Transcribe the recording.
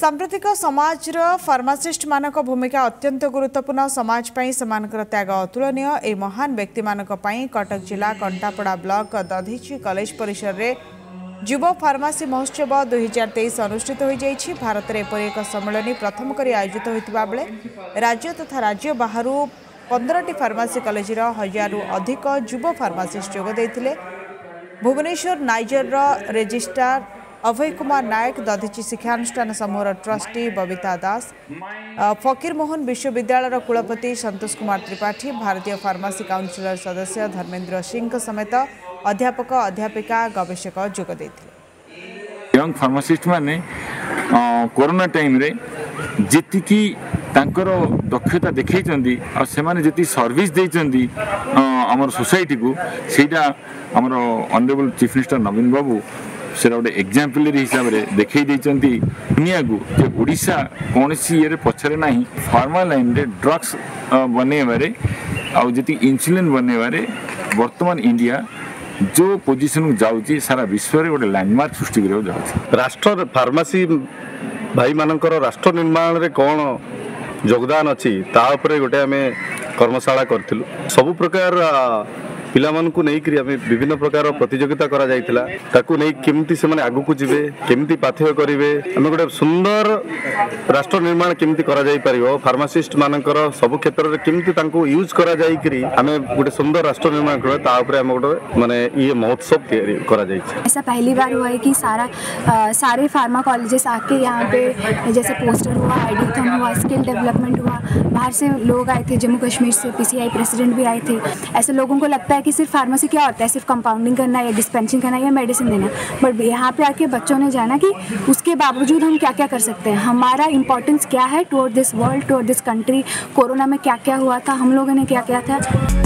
सांप्रतिक समाज फार्मासिस्ट मानक भूमिका अत्यंत गुरुत्वपूर्ण समाज पई समानकर त्याग अतुलनीय। ए महान व्यक्ति मानक पई कटक जिला कंटापड़ा ब्लॉक दधीची कॉलेज परिसर रे युवा फार्मासी महोत्सव 2023 अनुष्ठित हो जाइछि। भारत रे एपरि एक सम्मेलन प्रथम करी आयोजित होइतिबा बेले राज्य तथा राज्य बाहरु 15टी फार्मासी कॉलेज रो 1000 अधिक युवा फार्मासिस्ट जोग दैथिले। भुवनेश्वर नाइजर रजिस्ट्रार अभय कुमार नायक, दधीची शिक्षानुष्ठान समूह ट्रस्टी बबिता दास, फकीर मोहन विश्वविद्यालय कुलपति संतोष कुमार त्रिपाठी, भारतीय फार्मेसी काउंसिल सदस्य धर्मेंद्र सिंह समेत अध्यापक अध्यापिका गवेषक जोग देथिले। यंग फार्मासिस्ट माने कोरोना टाइम रे जेतिकी तांकर दक्षता देखैछन्ती आ सेमाने जेति सर्विस दैछन्ती हमर सोसाइटी को, सेटा हमर honourable chief minister Naveen Babu से गोटे एक्जाम्पल हिसाब से देखते दुनिया को ओडिशा कौन सी ये पचर ना फार्मा लाइन रे ड्रग्स बनैबारे आती इन्सुलिन बनैबारे वर्तमान इंडिया जो पोजिशन को जाऊँगी सारा विश्व में गोटे लैंडमार्क सृष्टि कर। राष्ट्र फार्मासी भाई मानक राष्ट्र निर्माण रे कौन योगदान अच्छी तापर गोटे आम कर्मशाला करूँ। सबु प्रकार पिलामान को नहीं करी हमें विभिन्न प्रकार प्रतियोगिता करा जाइतिला, ताकू नहीं केमती से माने आगु को जिवे केमती पाथेय करिवे हमें गोटे सुंदर राष्ट्र निर्माण केमती करा जाई परियो। फार्मासिस्ट मानकर सब क्षेत्र रे केमती तांको यूज करा जाई करी हमें गोटे सुंदर राष्ट्र निर्माण कर ता ऊपर हम गोटे माने ये महोत्सव तैयारी करा जाई छै। ऐसा पहली बार हुआ है कि सारे फार्मा कॉलेजेस आके यहां पे जैसे पोस्टर हुआ, आईडी थम हुआ, स्किल डेवलपमेंट हुआ, बाहर से लोग आए थे, जम्मू कश्मीर से पीसीआई प्रेसिडेंट भी आए थे। ऐसे लोगों को लगता है कि सिर्फ फार्मेसी क्या होता है, सिर्फ कंपाउंडिंग करना या डिस्पेंसिंग करना या मेडिसिन देना, बट यहाँ पे आके बच्चों ने जाना कि उसके बावजूद हम क्या क्या कर सकते हैं, हमारा इंपॉर्टेंस क्या है toward this world, toward this country, corona में क्या क्या हुआ था, हम लोगों ने क्या क्या था।